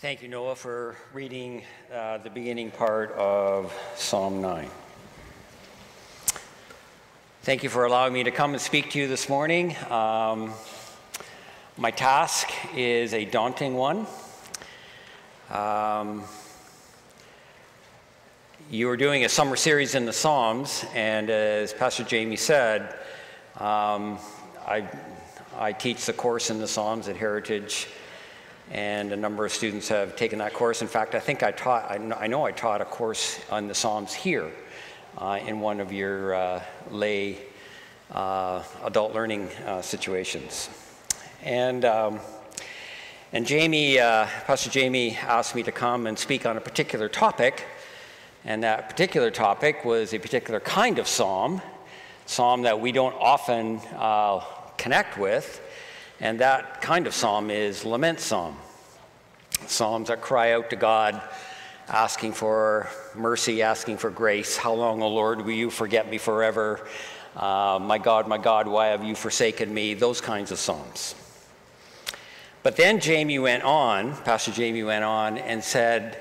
Thank you, Noah, for reading the beginning part of Psalm 9. Thank you for allowing me to come and speak to you this morning. My task is a daunting one. You were doing a summer series in the Psalms, and as Pastor Jamie said, I teach the course in the Psalms at Heritage, and a number of students have taken that course. In fact, I think I know I taught a course on the Psalms here in one of your lay adult learning situations. And Jamie, Pastor Jamie asked me to come and speak on a particular topic, and that particular topic was a particular kind of psalm that we don't often connect with. And that kind of psalm is lament psalm. Psalms that cry out to God, asking for mercy, asking for grace. How long, O Lord, will you forget me forever? My God, why have you forsaken me? Those kinds of psalms. But then Pastor Jamie went on and said,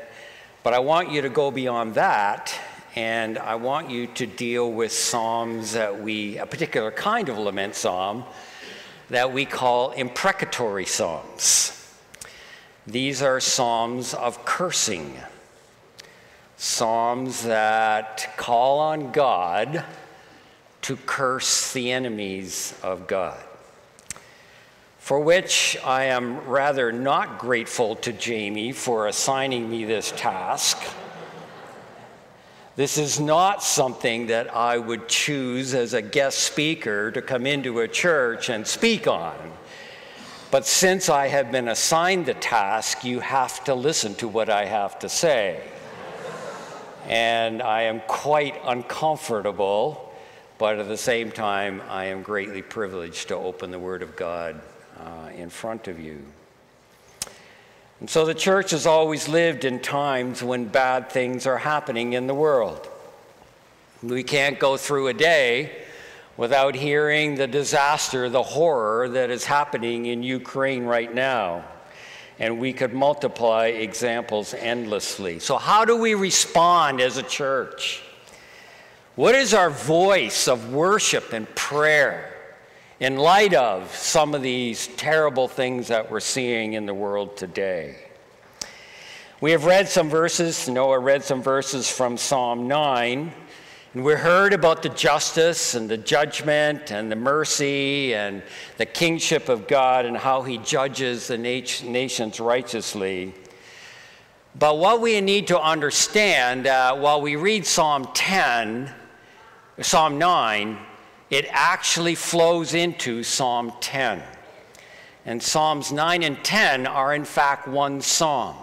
but I want you to go beyond that, and I want you to deal with psalms that a particular kind of lament psalm, that we call imprecatory psalms. These are psalms of cursing, psalms that call on God to curse the enemies of God, for which I am rather not grateful to Jamie for assigning me this task. This is not something that I would choose as a guest speaker to come into a church and speak on. But since I have been assigned the task, you have to listen to what I have to say. And I am quite uncomfortable, but at the same time, I am greatly privileged to open the Word of God in front of you. And so the church has always lived in times when bad things are happening in the world. We can't go through a day without hearing the disaster, the horror that is happening in Ukraine right now. And we could multiply examples endlessly. So how do we respond as a church? What is our voice of worship and prayer in light of some of these terrible things that we're seeing in the world today? We have read some verses, Noah read some verses from Psalm 9, and we heard about the justice and the judgment and the mercy and the kingship of God and how he judges the nations righteously. But what we need to understand, while we read Psalm 9, it actually flows into Psalm 10. And Psalms 9 and 10 are in fact one psalm.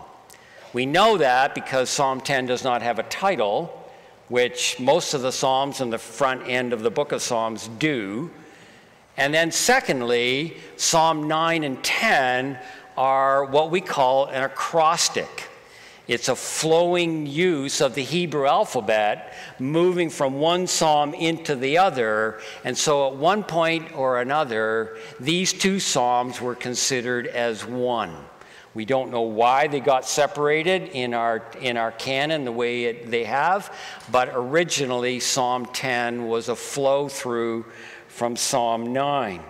We know that because Psalm 10 does not have a title, which most of the psalms in the front end of the book of Psalms do. And then secondly, Psalm 9 and 10 are what we call an acrostic. It's a flowing use of the Hebrew alphabet, moving from one psalm into the other. And so at one point or another, these two psalms were considered as one. We don't know why they got separated in our canon the way they have, but originally Psalm 10 was a flow through from Psalm 9.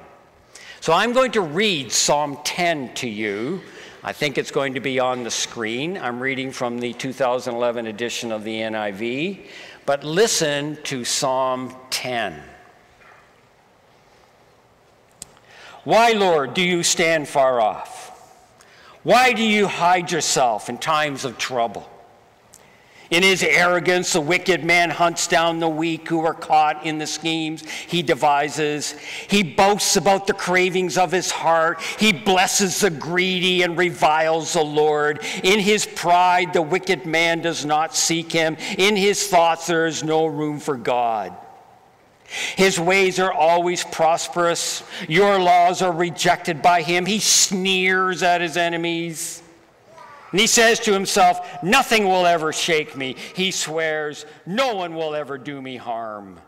So I'm going to read Psalm 10 to you. I think it's going to be on the screen. I'm reading from the 2011 edition of the NIV, but listen to Psalm 10. Why, Lord, do you stand far off? Why do you hide yourself in times of trouble? In his arrogance, the wicked man hunts down the weak who are caught in the schemes he devises. He boasts about the cravings of his heart. He blesses the greedy and reviles the Lord. In his pride, the wicked man does not seek him. In his thoughts, there is no room for God. His ways are always prosperous. Your laws are rejected by him. He sneers at his enemies. And he says to himself, nothing will ever shake me. He swears, no one will ever do me harm.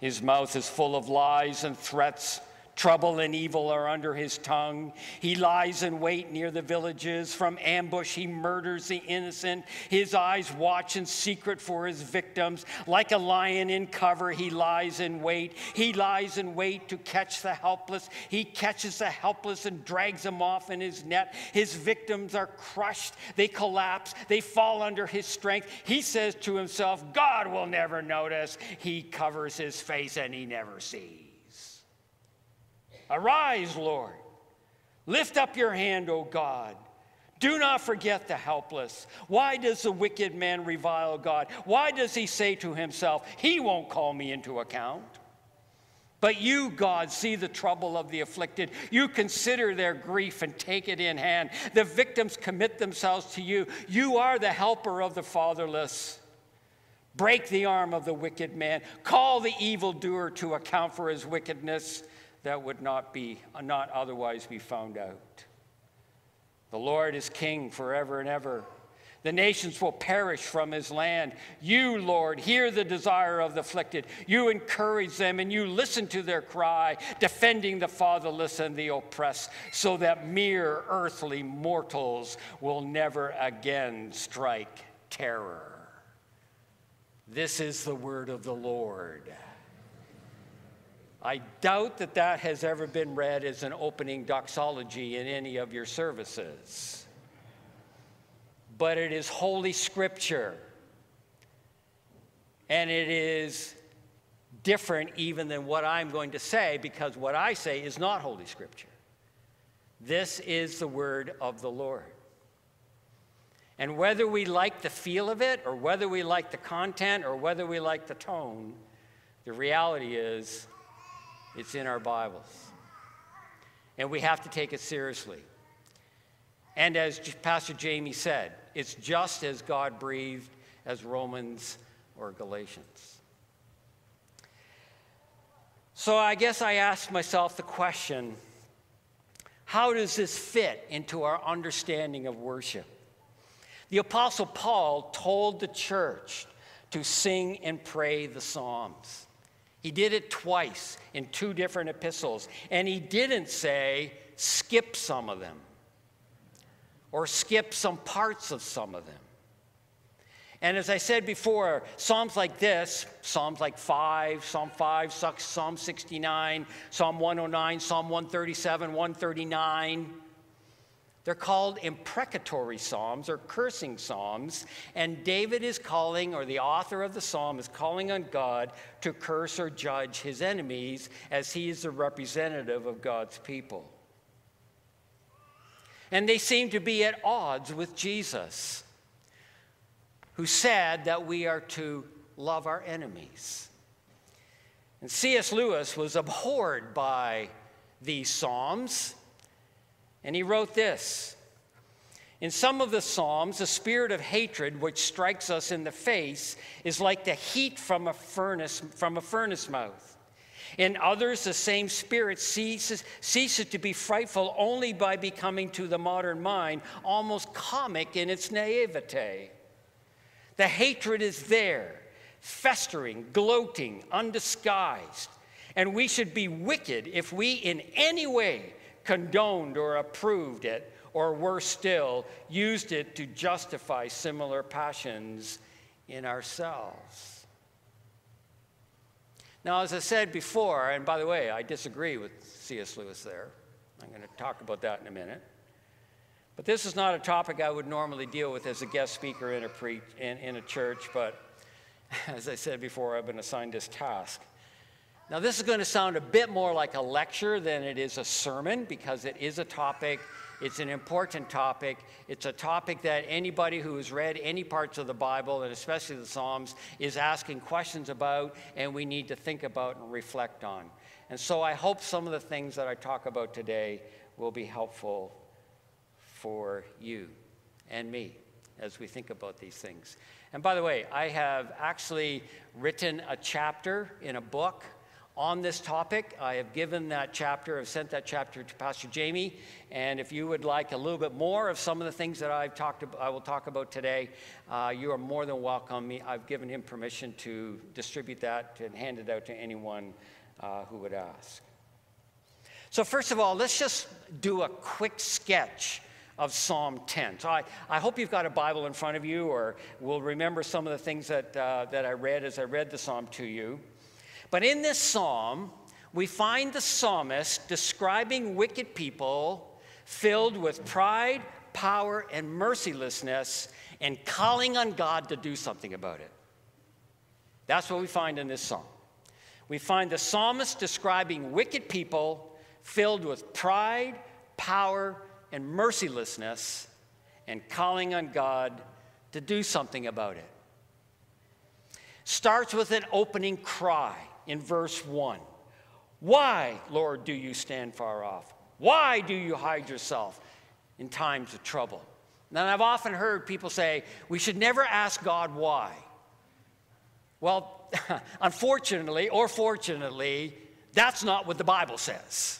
His mouth is full of lies and threats Trouble and evil are under his tongue. He lies in wait near the villages. From ambush, he murders the innocent. His eyes watch in secret for his victims. Like a lion in cover, he lies in wait. He lies in wait to catch the helpless. He catches the helpless and drags them off in his net. His victims are crushed. They collapse. They fall under his strength. He says to himself, God will never notice. He covers his face and he never sees. Arise, Lord. Lift up your hand, O God. Do not forget the helpless. Why does the wicked man revile God? Why does he say to himself, he won't call me into account? But you, God, see the trouble of the afflicted. You consider their grief and take it in hand. The victims commit themselves to you. You are the helper of the fatherless. Break the arm of the wicked man. Call the evildoer to account for his wickedness. That would not otherwise be found out. The Lord is king forever and ever. The nations will perish from his land. You, Lord, hear the desire of the afflicted. You encourage them and you listen to their cry, defending the fatherless and the oppressed, so that mere earthly mortals will never again strike terror. This is the word of the Lord. I doubt that that has ever been read as an opening doxology in any of your services. But it is Holy Scripture. And it is different even than what I'm going to say, because what I say is not Holy Scripture. This is the word of the Lord. And whether we like the feel of it, or whether we like the content, or whether we like the tone, the reality is, it's in our Bibles, and we have to take it seriously. And as Pastor Jamie said, it's just as God breathed as Romans or Galatians. So I guess I asked myself the question, how does this fit into our understanding of worship? The Apostle Paul told the church to sing and pray the Psalms. He did it twice in two different epistles, and he didn't say, skip some of them, or skip some parts of some of them. And as I said before, Psalms like this, Psalms like 5, Psalm 5, Psalm 69, Psalm 109, Psalm 137, 139, they're called imprecatory psalms or cursing psalms, and David is calling, or the author of the psalm is calling on God to curse or judge his enemies, as he is the representative of God's people. And they seem to be at odds with Jesus, who said that we are to love our enemies. And C.S. Lewis was abhorred by these psalms. And he wrote this, in some of the Psalms, the spirit of hatred which strikes us in the face is like the heat from a furnace mouth. In others, the same spirit ceases to be frightful only by becoming to the modern mind almost comic in its naivete. The hatred is there, festering, gloating, undisguised, and we should be wicked if we in any way condoned or approved it, or worse still, used it to justify similar passions in ourselves. Now, as I said before, and by the way, I disagree with C.S. Lewis there. I'm going to talk about that in a minute. But this is not a topic I would normally deal with as a guest speaker in a church, but as I said before, I've been assigned this task. Now, this is going to sound a bit more like a lecture than it is a sermon, because it is a topic, it's an important topic, it's a topic that anybody who has read any parts of the Bible, and especially the Psalms, is asking questions about, and we need to think about and reflect on. And so I hope some of the things that I talk about today will be helpful for you and me as we think about these things. And by the way, I have actually written a chapter in a book on this topic. I have given that chapter, I've sent that chapter to Pastor Jamie, and if you would like a little bit more of some of the things that I've talked about, I will talk about today, you are more than welcome. I've given him permission to distribute that and hand it out to anyone who would ask. So first of all, let's just do a quick sketch of Psalm 10. So I hope you've got a Bible in front of you, or will remember some of the things that I read as I read the psalm to you. But in this psalm, we find the psalmist describing wicked people filled with pride, power, and mercilessness, and calling on God to do something about it. That's what we find in this psalm. We find the psalmist describing wicked people filled with pride, power, and mercilessness, and calling on God to do something about it. Starts with an opening cry in verse 1. Why, Lord, do you stand far off? Why do you hide yourself in times of trouble? Now, I've often heard people say, we should never ask God why. Well, unfortunately or fortunately, that's not what the Bible says.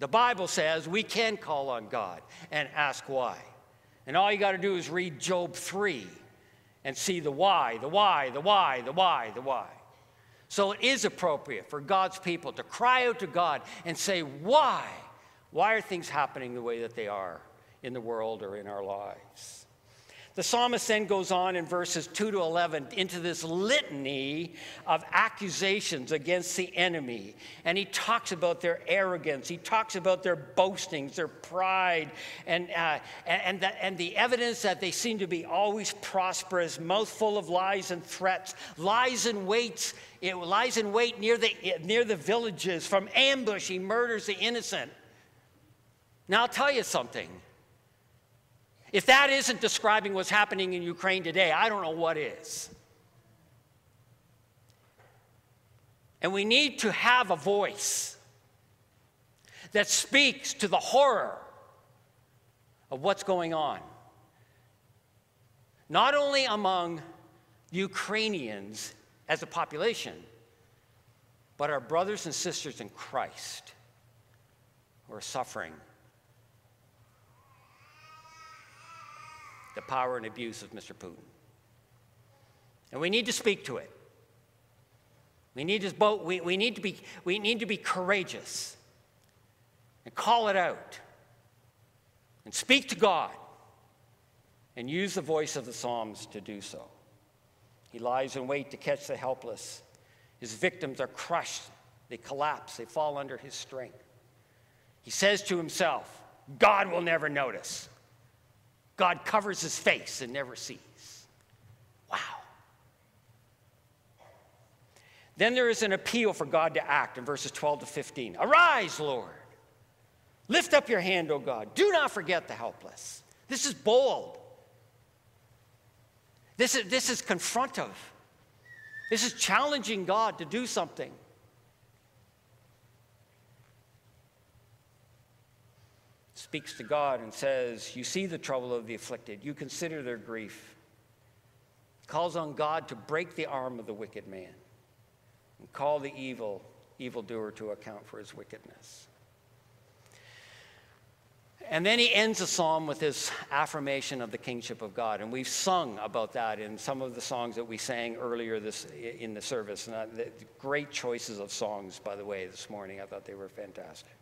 The Bible says we can call on God and ask why. And all you got to do is read Job 3 and see the why, the why, the why, the why, the why. So it is appropriate for God's people to cry out to God and say, why? Why are things happening the way that they are in the world or in our lives? The psalmist then goes on in verses 2 to 11 into this litany of accusations against the enemy. And he talks about their arrogance. He talks about their boastings, their pride, and the evidence that they seem to be always prosperous, mouthful of lies and threats, lies in wait near the villages. From ambush, he murders the innocent. Now, I'll tell you something. If that isn't describing what's happening in Ukraine today, I don't know what is. And we need to have a voice that speaks to the horror of what's going on, not only among Ukrainians as a population, but our brothers and sisters in Christ who are suffering the power and abuse of Mr. Putin. And we need to speak to it. We need to be courageous and call it out and speak to God and use the voice of the Psalms to do so. He lies in wait to catch the helpless. His victims are crushed. They collapse. They fall under his strength. He says to himself, God will never notice. God covers his face and never sees. Wow. Then there is an appeal for God to act in verses 12 to 15. Arise, Lord. Lift up your hand, O God. Do not forget the helpless. This is bold. This is confrontive. This is challenging God to do something. Speaks to God and says, you see the trouble of the afflicted. You consider their grief. Calls on God to break the arm of the wicked man and call the evildoer to account for his wickedness. And then he ends the psalm with this affirmation of the kingship of God. And we've sung about that in some of the songs that we sang earlier in the service. And the great choices of songs, by the way, this morning. I thought they were fantastic.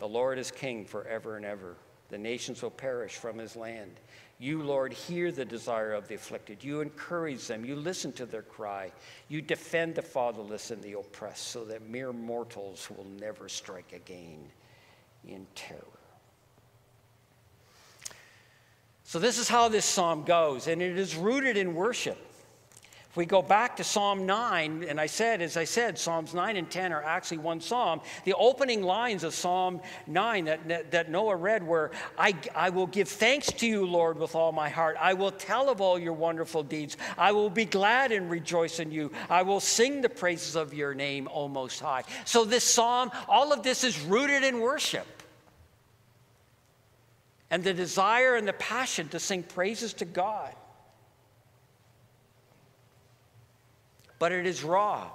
The Lord is king forever and ever. The nations will perish from his land. You, Lord, hear the desire of the afflicted. You encourage them. You listen to their cry. You defend the fatherless and the oppressed so that mere mortals will never strike again in terror. So this is how this psalm goes, and it is rooted in worship. If we go back to Psalm 9, and as I said, Psalms 9 and 10 are actually one psalm. The opening lines of Psalm 9 that Noah read were, I will give thanks to you, Lord, with all my heart. I will tell of all your wonderful deeds. I will be glad and rejoice in you. I will sing the praises of your name, O Most High. So this psalm, all of this is rooted in worship. And the desire and the passion to sing praises to God. But it is raw,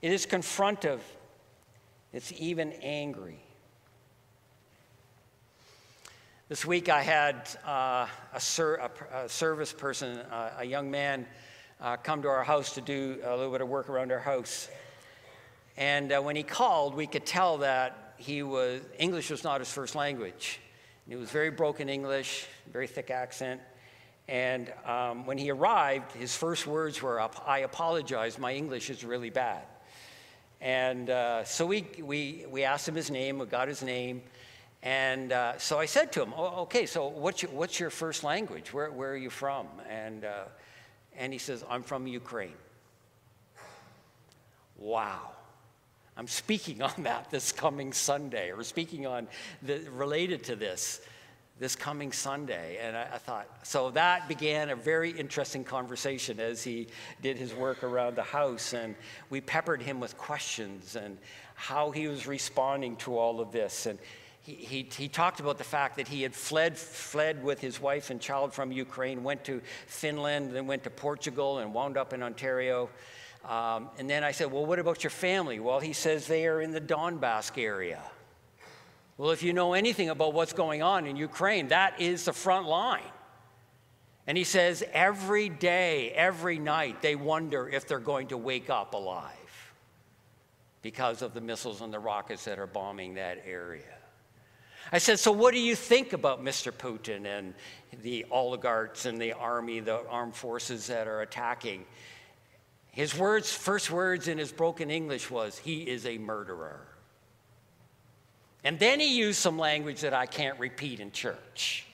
it is confrontive, it's even angry. This week I had a service person, a young man, come to our house to do a little bit of work around our house. And when he called, we could tell that he was, English was not his first language. And it was very broken English, very thick accent. And when he arrived, his first words were, "I apologize, my English is really bad." And so we asked him his name, we got his name. And so I said to him, "Oh, okay, so what's your first language? Where are you from?" And he says, "I'm from Ukraine." Wow. I'm speaking on that this coming Sunday, or speaking on related to this coming Sunday. And I thought, so that began a very interesting conversation as he did his work around the house, and we peppered him with questions and how he was responding to all of this. And he talked about the fact that he had fled with his wife and child from Ukraine, went to Finland, then went to Portugal, and wound up in Ontario. And then I said, "Well, what about your family?" Well, he says they are in the Donbass area. Well, if you know anything about what's going on in Ukraine, that is the front line. And he says every day, every night, they wonder if they're going to wake up alive because of the missiles and the rockets that are bombing that area. I said, "So what do you think about Mr. Putin and the oligarchs and the army, the armed forces that are attacking?" His words, first words in his broken English was, "He is a murderer." And then he used some language that I can't repeat in church.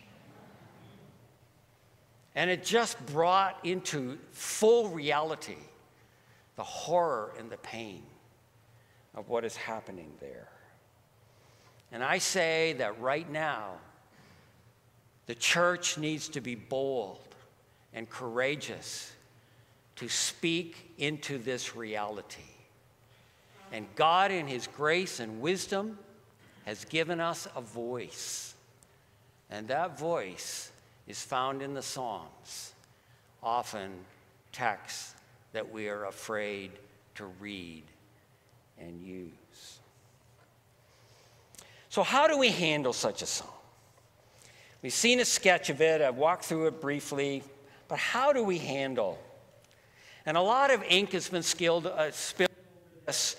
And it just brought into full reality the horror and the pain of what is happening there. And I say that right now, the church needs to be bold and courageous to speak into this reality. And God, in his grace and wisdom, has given us a voice. And that voice is found in the Psalms, often texts that we are afraid to read and use. So how do we handle such a psalm? We've seen a sketch of it. I've walked through it briefly. But how do we handle it? And a lot of ink has been spilled over this,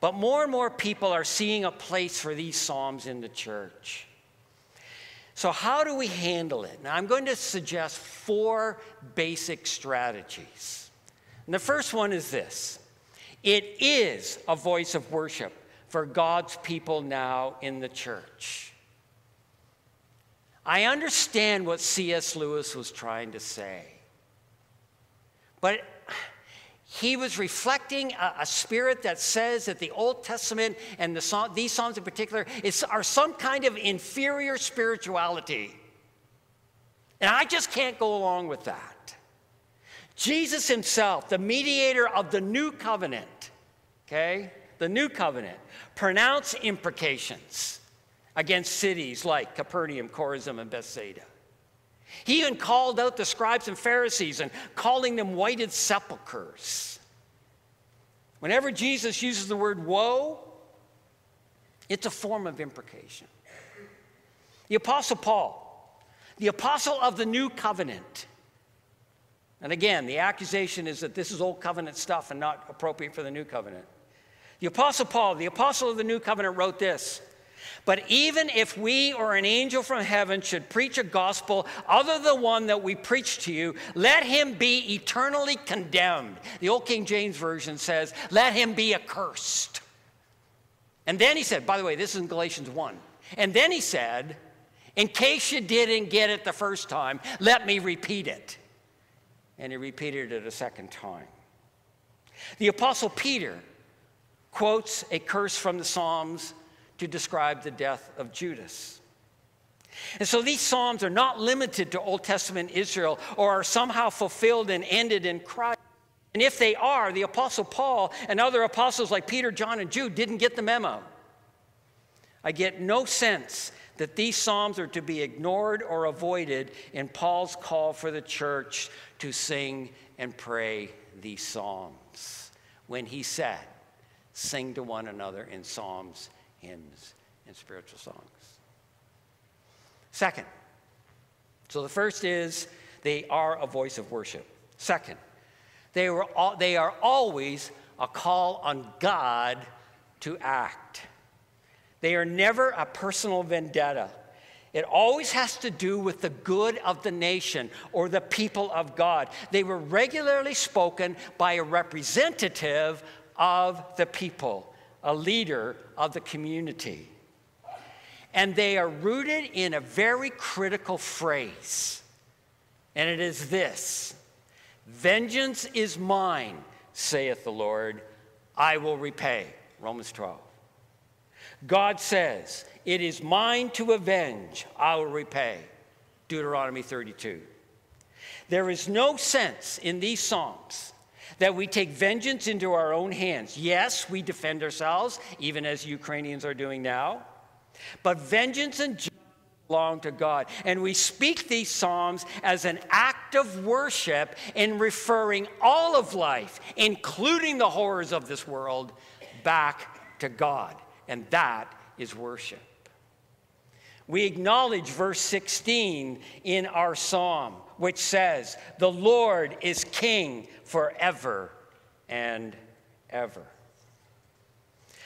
but more and more people are seeing a place for these psalms in the church. So how do we handle it? Now, I'm going to suggest four basic strategies. And the first one is this. It is a voice of worship for God's people now in the church. I understand what C.S. Lewis was trying to say, but he was reflecting a spirit that says that the Old Testament and these Psalms in particular are some kind of inferior spirituality. And I just can't go along with that. Jesus himself, the mediator of the new covenant, okay? The new covenant pronounced imprecations against cities like Capernaum, Chorazin, and Bethsaida. He even called out the scribes and Pharisees and calling them whited sepulchres. Whenever Jesus uses the word woe, it's a form of imprecation. The Apostle Paul, the apostle of the new covenant. And again, the accusation is that this is old covenant stuff and not appropriate for the new covenant. The Apostle Paul, the apostle of the new covenant, wrote this: "But even if we or an angel from heaven should preach a gospel other than the one that we preach to you, let him be eternally condemned." The old King James Version says, "Let him be accursed." And then he said, by the way, this is in Galatians 1. And then he said, in case you didn't get it the first time, let me repeat it. And he repeated it a second time. The Apostle Peter quotes a curse from the Psalms to describe the death of Judas. And so these psalms are not limited to Old Testament Israel or are somehow fulfilled and ended in Christ. And if they are, the Apostle Paul and other apostles like Peter, John, and Jude didn't get the memo. I get no sense that these psalms are to be ignored or avoided in Paul's call for the church to sing and pray these psalms, when he said, "Sing to one another in psalms, hymns, and spiritual songs." Second, so the first is they are a voice of worship. Second, they are always a call on God to act. They are never a personal vendetta. It always has to do with the good of the nation or the people of God. They were regularly spoken by a representative of the people, a leader of the community. And they are rooted in a very critical phrase, and it is this: vengeance is mine, saith the Lord, I will repay. Romans 12. God says, it is mine to avenge, I will repay. Deuteronomy 32. There is no sense in these Psalms that we take vengeance into our own hands. Yes, we defend ourselves, even as Ukrainians are doing now, but vengeance and justice belong to God. And we speak these Psalms as an act of worship in referring all of life, including the horrors of this world, back to God. And that is worship. We acknowledge verse 16 in our psalm, which says, the Lord is king forever and ever.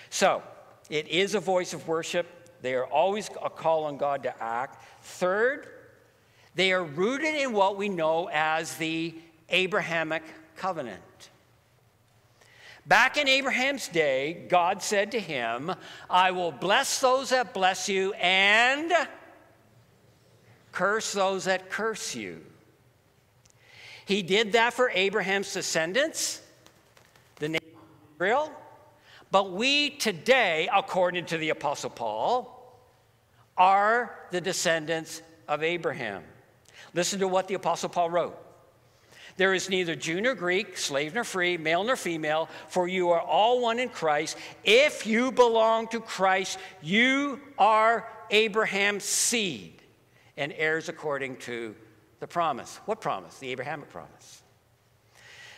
So, it is a voice of worship. They are always a call on God to act. Third, they are rooted in what we know as the Abrahamic covenant. Back in Abraham's day, God said to him, I will bless those that bless you and curse those that curse you. He did that for Abraham's descendants, the nation of Israel. But we today, according to the Apostle Paul, are the descendants of Abraham. Listen to what the Apostle Paul wrote. There is neither Jew nor Greek, slave nor free, male nor female, for you are all one in Christ. If you belong to Christ, you are Abraham's seed and heirs according to the promise. What promise? The Abrahamic promise.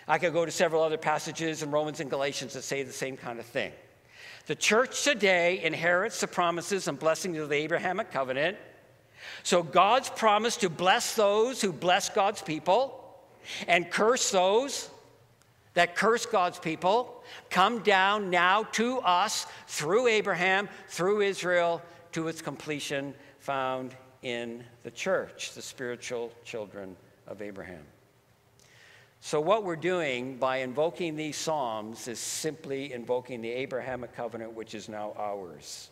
I could go to several other passages in Romans and Galatians that say the same kind of thing. The church today inherits the promises and blessings of the Abrahamic covenant. So God's promise to bless those who bless God's people and curse those that curse God's people come down now to us through Abraham, through Israel, to its completion found in the church, the spiritual children of Abraham. So what we're doing by invoking these Psalms is simply invoking the Abrahamic covenant, which is now ours.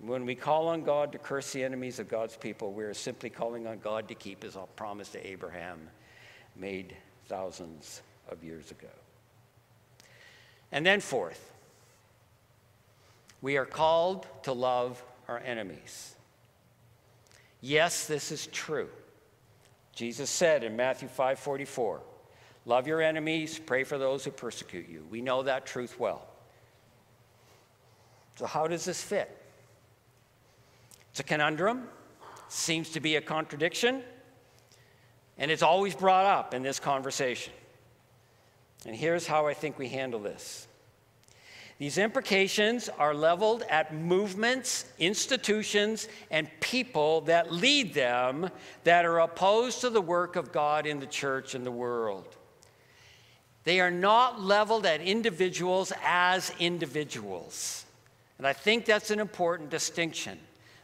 When we call on God to curse the enemies of God's people, we're simply calling on God to keep his promise to Abraham made thousands of years ago. And then fourth, we are called to love our enemies. Yes, this is true. Jesus said in Matthew 5:44, love your enemies, pray for those who persecute you. We know that truth well. So how does this fit? It's a conundrum, seems to be a contradiction, and it's always brought up in this conversation. And here's how I think we handle this. These imprecations are leveled at movements, institutions, and people that lead them that are opposed to the work of God in the church and the world. They are not leveled at individuals as individuals. And I think that's an important distinction.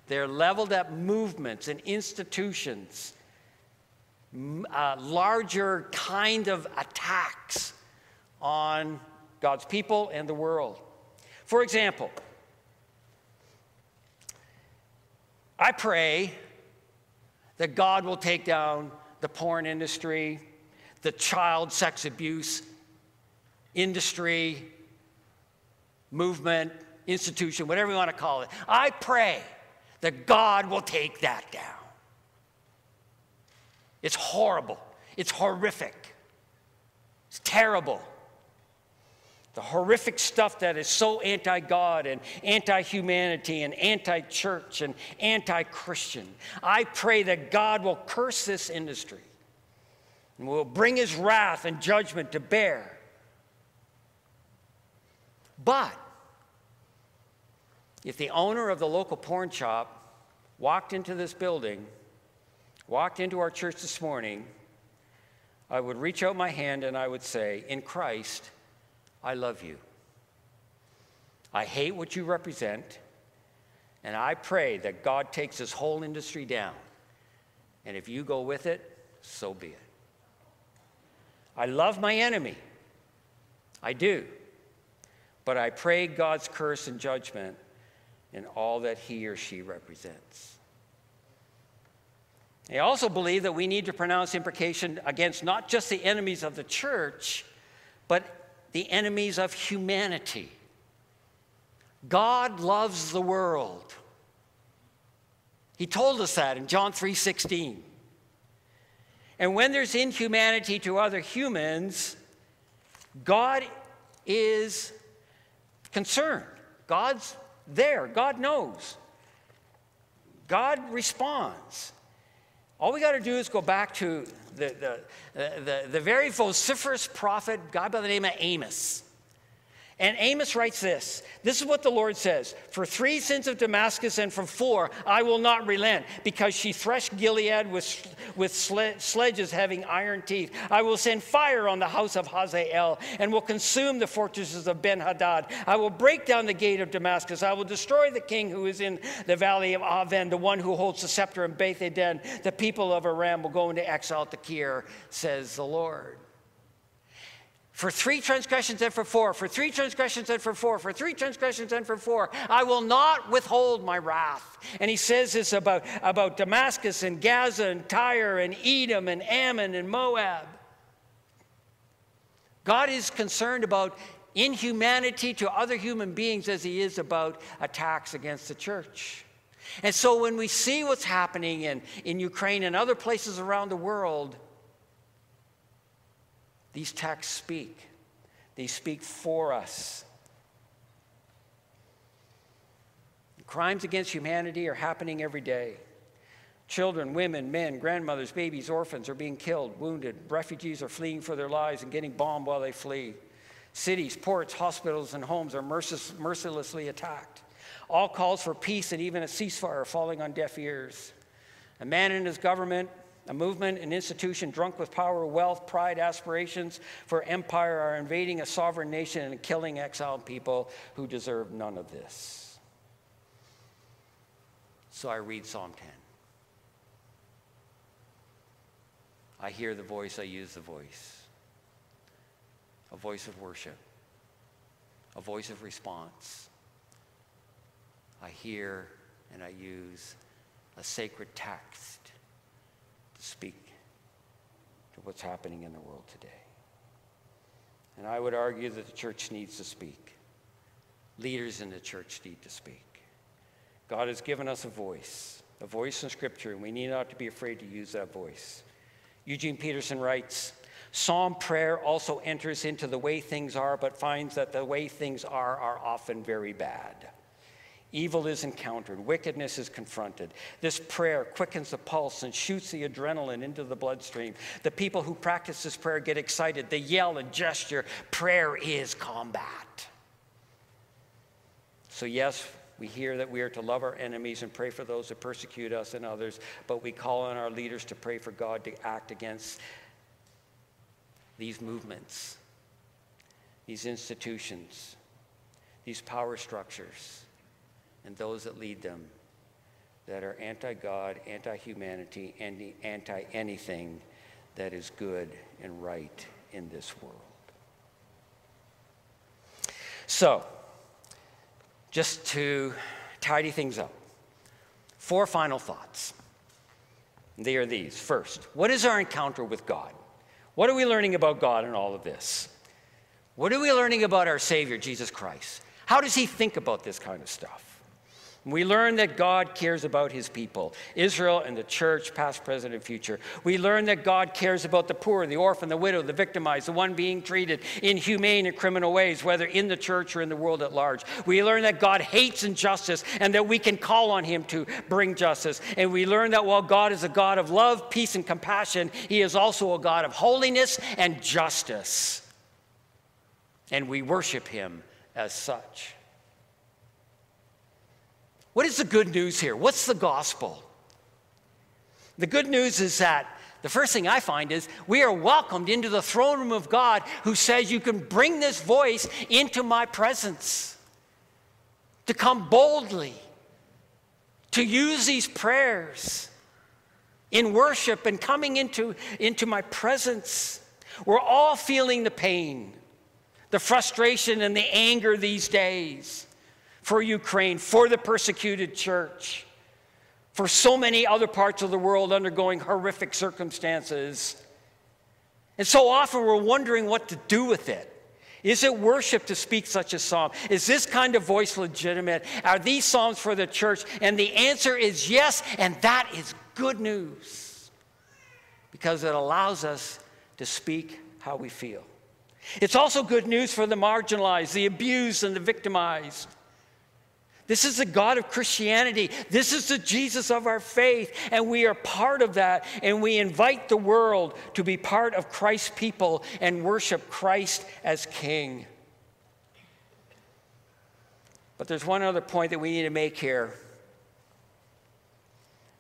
They're leveled at movements and institutions, larger kind of attacks on God's people and the world. For example, I pray that God will take down the porn industry, the child sex abuse industry, movement, institution, whatever you want to call it. I pray that God will take that down. It's horrible. It's horrific. It's terrible. The horrific stuff that is so anti-God and anti-humanity and anti-church and anti-Christian. I pray that God will curse this industry and will bring his wrath and judgment to bear. But if the owner of the local porn shop walked into this building, walked into our church this morning, I would reach out my hand and I would say, in Christ, I love you. I hate what you represent, and I pray that God takes this whole industry down. And if you go with it, so be it. I love my enemy. I do. But I pray God's curse and judgment in all that he or she represents. They also believe that we need to pronounce imprecation against not just the enemies of the church, but the enemies of humanity. God loves the world. He told us that in John 3:16. And when there's inhumanity to other humans, God is concerned. God's there. God knows. God responds. All we got to do is go back to the very vociferous prophet, a guy by the name of Amos. And Amos writes this. This is what the Lord says. For 3 sins of Damascus and for 4, I will not relent, because she threshed Gilead with sledges having iron teeth. I will send fire on the house of Hazael and will consume the fortresses of Ben-Hadad. I will break down the gate of Damascus. I will destroy the king who is in the valley of Aven, the one who holds the scepter in Beth Eden. The people of Aram will go into exile to Kir, says the Lord. For 3 transgressions and for 4, for 3 transgressions and for 4, for 3 transgressions and for 4, I will not withhold my wrath. And he says this about Damascus and Gaza and Tyre and Edom and Ammon and Moab. God is concerned about inhumanity to other human beings as he is about attacks against the church. And so when we see what's happening in Ukraine and other places around the world, these texts speak. They speak for us. Crimes against humanity are happening every day. Children, women, men, grandmothers, babies, orphans are being killed, wounded. Refugees are fleeing for their lives and getting bombed while they flee. Cities, ports, hospitals, and homes are mercilessly attacked. All calls for peace and even a ceasefire are falling on deaf ears. A man and his government, a movement, an institution drunk with power, wealth, pride, aspirations for empire are invading a sovereign nation and killing exiled people who deserve none of this. So I read Psalm 10. I hear the voice, I use the voice. A voice of worship. A voice of response. I hear and I use a sacred text. Speak to what's happening in the world today. And I would argue that the church needs to speak. Leaders in the church need to speak. God has given us a voice in Scripture, and we need not to be afraid to use that voice. Eugene Peterson writes, Psalm prayer also enters into the way things are, but finds that the way things are often very bad. Evil is encountered. Wickedness is confronted. This prayer quickens the pulse and shoots the adrenaline into the bloodstream. The people who practice this prayer get excited. They yell and gesture. Prayer is combat. So yes, we hear that we are to love our enemies and pray for those who persecute us and others, but we call on our leaders to pray for God to act against these movements, these institutions, these power structures, and those that lead them that are anti-God, anti-humanity, and anti-anything that is good and right in this world. So, just to tidy things up, 4 final thoughts. They are these. First, what is our encounter with God? What are we learning about God in all of this? What are we learning about our Savior, Jesus Christ? How does he think about this kind of stuff? We learn that God cares about his people, Israel and the church, past, present, and future. We learn that God cares about the poor, the orphan, the widow, the victimized, the one being treated in humane and criminal ways, whether in the church or in the world at large. We learn that God hates injustice and that we can call on him to bring justice. And we learn that while God is a God of love, peace, and compassion, he is also a God of holiness and justice. And we worship him as such. What is the good news here? What's the gospel? The good news is that the first thing I find is we are welcomed into the throne room of God, who says you can bring this voice into my presence. to come boldly, to use these prayers in worship and coming into my presence. We're all feeling the pain, the frustration and the anger these days for Ukraine, for the persecuted church, for so many other parts of the world undergoing horrific circumstances. And so often we're wondering what to do with it. Is it worship to speak such a psalm? Is this kind of voice legitimate? Are these psalms for the church? And the answer is yes, and that is good news, because it allows us to speak how we feel. It's also good news for the marginalized, the abused, and the victimized. This is the God of Christianity. This is the Jesus of our faith, and we are part of that, and we invite the world to be part of Christ's people and worship Christ as King. But there's one other point that we need to make here.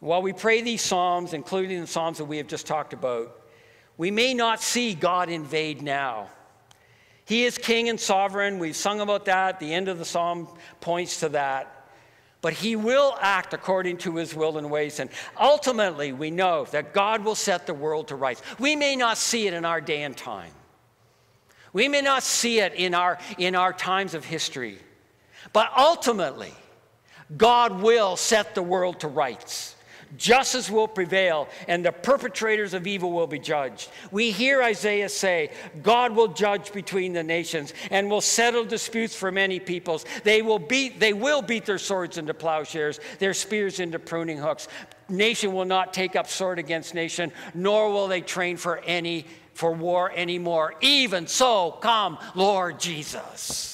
While we pray these psalms, including the psalms that we have just talked about, we may not see God invade now. He is King and sovereign. We've sung about that. The end of the psalm points to that. But he will act according to his will and ways. And ultimately, we know that God will set the world to rights. We may not see it in our day and time. We may not see it in our times of history. But ultimately, God will set the world to rights. Justice will prevail, and the perpetrators of evil will be judged. We hear Isaiah say, God will judge between the nations and will settle disputes for many peoples. They will beat their swords into plowshares, their spears into pruning hooks. Nation will not take up sword against nation, nor will they train for war anymore. Even so, come, Lord Jesus.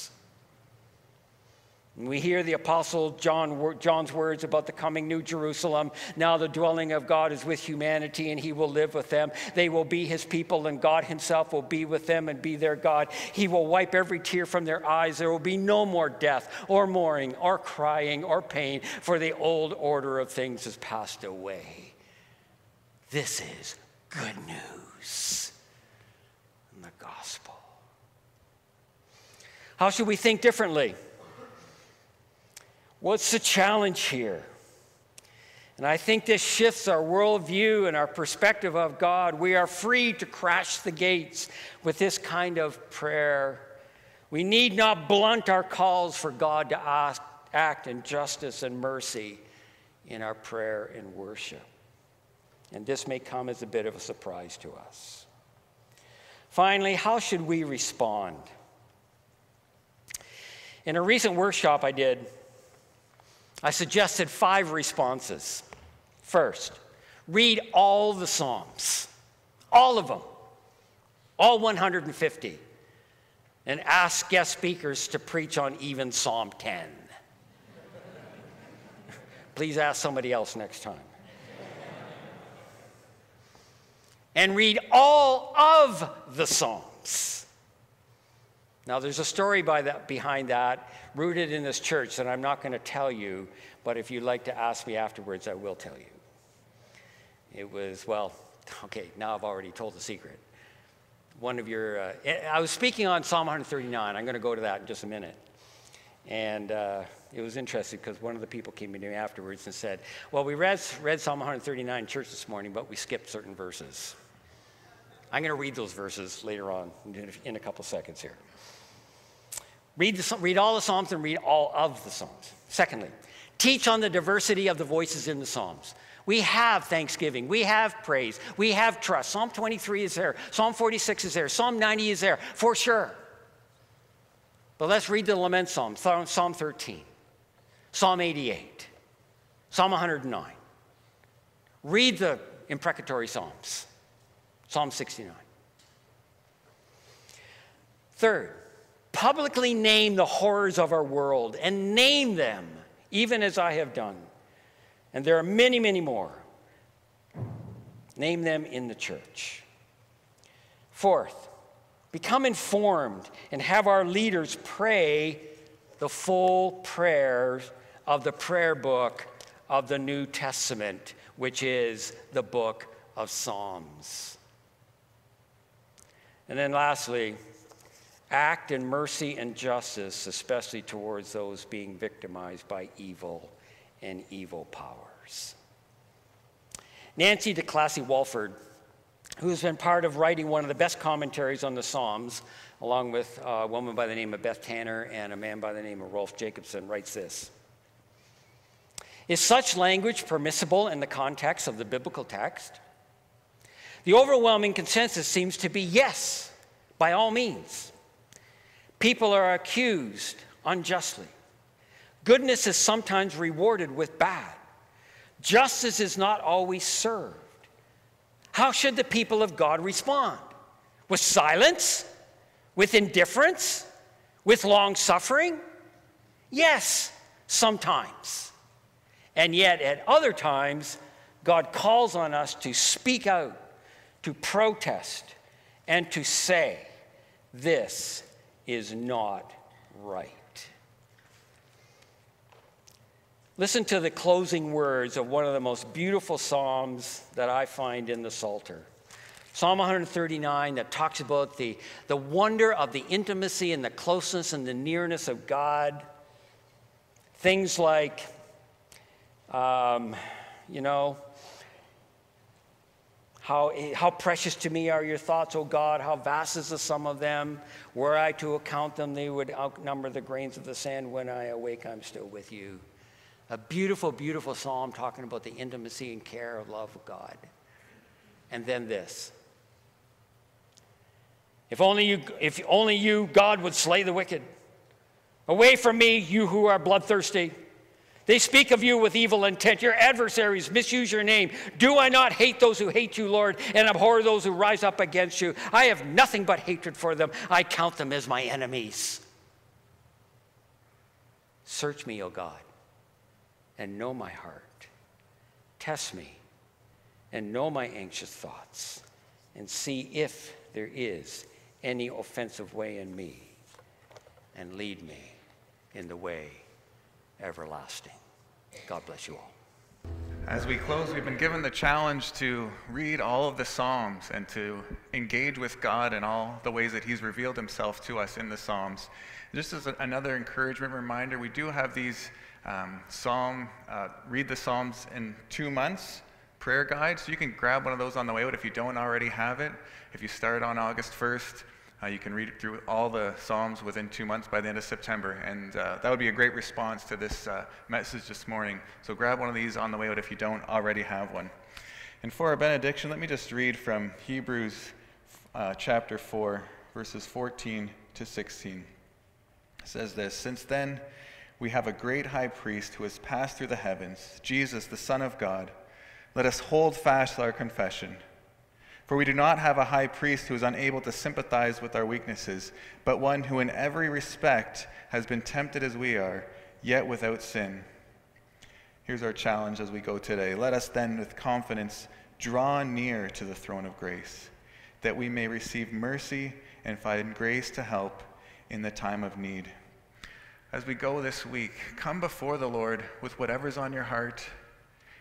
We hear the Apostle John's words about the coming New Jerusalem. Now the dwelling of God is with humanity, and he will live with them. They will be his people, and God himself will be with them and be their God. He will wipe every tear from their eyes. There will be no more death or mourning or crying or pain, for the old order of things has passed away. This is good news in the gospel. How should we think differently? What's the challenge here? And I think this shifts our worldview and our perspective of God. We are free to crash the gates with this kind of prayer. We need not blunt our calls for God to act in justice and mercy in our prayer and worship. And this may come as a bit of a surprise to us. Finally, how should we respond? In a recent workshop I did, I suggested 5 responses. First, read all the Psalms, all of them, all 150, and ask guest speakers to preach on even Psalm 10. Please ask somebody else next time. And read all of the Psalms. Now, there's a story behind that, rooted in this church, that I'm not going to tell you, but if you'd like to ask me afterwards, I will tell you. It was, well, okay, now I've already told the secret. One of your, I was speaking on Psalm 139. I'm going to go to that in just a minute. And it was interesting because one of the people came to me afterwards and said, well, we read Psalm 139 in church this morning, but we skipped certain verses. I'm going to read those verses later on in a couple seconds here. Read all the Psalms and read all of the Psalms. Secondly, teach on the diversity of the voices in the Psalms. We have thanksgiving. We have praise. We have trust. Psalm 23 is there. Psalm 46 is there. Psalm 90 is there, for sure. But let's read the lament Psalms. Psalm 13, Psalm 88, Psalm 109. Read the imprecatory Psalms. Psalm 69. Third, publicly name the horrors of our world and name them, even as I have done. And there are many, many more. Name them in the church. Fourth, become informed and have our leaders pray the full prayers of the prayer book of the New Testament, which is the book of Psalms. And then lastly, act in mercy and justice, especially towards those being victimized by evil and evil powers. Nancy DeClassy Walford, who has been part of writing one of the best commentaries on the Psalms, along with a woman by the name of Beth Tanner and a man by the name of Rolf Jacobson, writes this. Is such language permissible in the context of the biblical text? The overwhelming consensus seems to be yes, by all means. People are accused unjustly. Goodness is sometimes rewarded with bad. Justice is not always served. How should the people of God respond? With silence? With indifference? With long suffering? Yes, sometimes. And yet, at other times, God calls on us to speak out, to protest, and to say, this is not right. Listen to the closing words of one of the most beautiful psalms that I find in the Psalter. Psalm 139, that talks about the wonder of the intimacy and the closeness and the nearness of God. Things like, how precious to me are your thoughts, O God. How vast is the sum of them. Were I to account them, they would outnumber the grains of the sand. When I awake, I'm still with you. A beautiful, beautiful psalm talking about the intimacy and care and love of God. And then this. If only you, God, would slay the wicked. Away from me, you who are bloodthirsty. They speak of you with evil intent. Your adversaries misuse your name. Do I not hate those who hate you, Lord, and abhor those who rise up against you? I have nothing but hatred for them. I count them as my enemies. Search me, O God, and know my heart. Test me, and know my anxious thoughts, and see if there is any offensive way in me, and lead me in the way everlasting. God bless you all. As we close, we've been given the challenge to read all of the Psalms and to engage with God in all the ways that he's revealed himself to us in the Psalms. Just as another encouragement reminder, we do have these read the Psalms in 2 months prayer guide, so you can grab one of those on the way out if you don't already have it. If you start on August 1st, you can read through all the Psalms within 2 months by the end of September, and that would be a great response to this message this morning. So grab one of these on the way out if you don't already have one. And for our benediction, let me just read from Hebrews chapter 4, verses 14 to 16. It says this, "Since then we have a great high priest who has passed through the heavens, Jesus, the Son of God. Let us hold fast our confession. For we do not have a high priest who is unable to sympathize with our weaknesses, but one who in every respect has been tempted as we are, yet without sin." Here's our challenge as we go today. Let us then with confidence draw near to the throne of grace, that we may receive mercy and find grace to help in the time of need. As we go this week, come before the Lord with whatever's on your heart.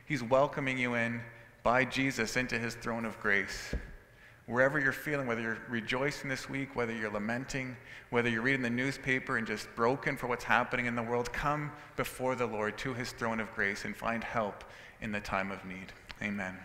He's welcoming you in by Jesus into his throne of grace. Wherever you're feeling, whether you're rejoicing this week, whether you're lamenting, whether you're reading the newspaper and just broken for what's happening in the world, come before the Lord to his throne of grace and find help in the time of need. Amen.